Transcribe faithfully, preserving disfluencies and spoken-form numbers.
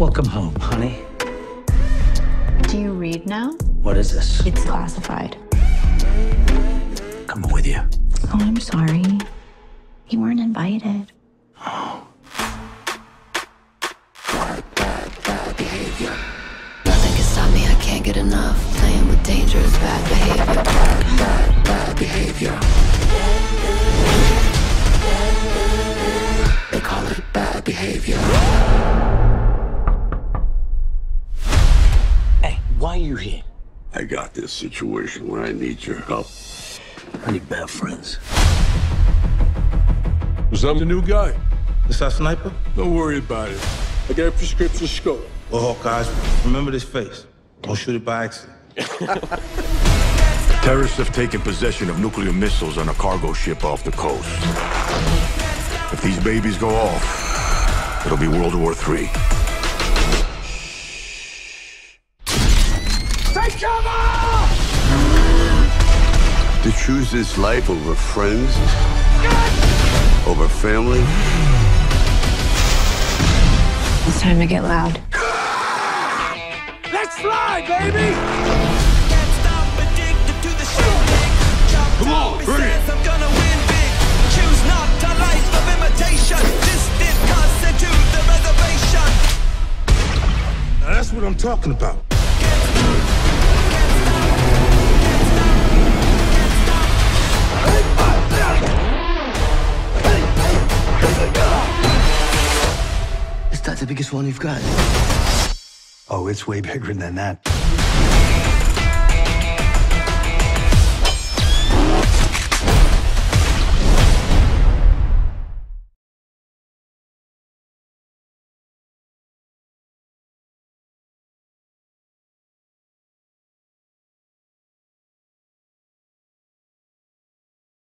Welcome home, honey. Do you read now? What is this? It's classified. Come with you. Oh, I'm sorry. You weren't invited. Oh. Bad behavior. Nothing can stop me, I can't get enough. Playing with danger is bad behavior. Bad, bad, bad behavior. They call it bad behavior. Hey, why are you here? I got this situation where I need your help. I need bad friends. Was that the new guy? Is that Sniper? Don't worry about it. I got a prescription scope. Well, Hawkeyes, remember this face. Don't shoot it by accident. Terrorists have taken possession of nuclear missiles on a cargo ship off the coast. If these babies go off, it'll be World War Three. Take cover! To choose this life over friends, Good. over family, it's time to get loud. Let's fly, baby! Come on, bring it! I'm gonna win big. Choose not a life of imitation. This did constitute the reservation. Now that's what I'm talking about. Is that the biggest one you've got? Oh, it's way bigger than that.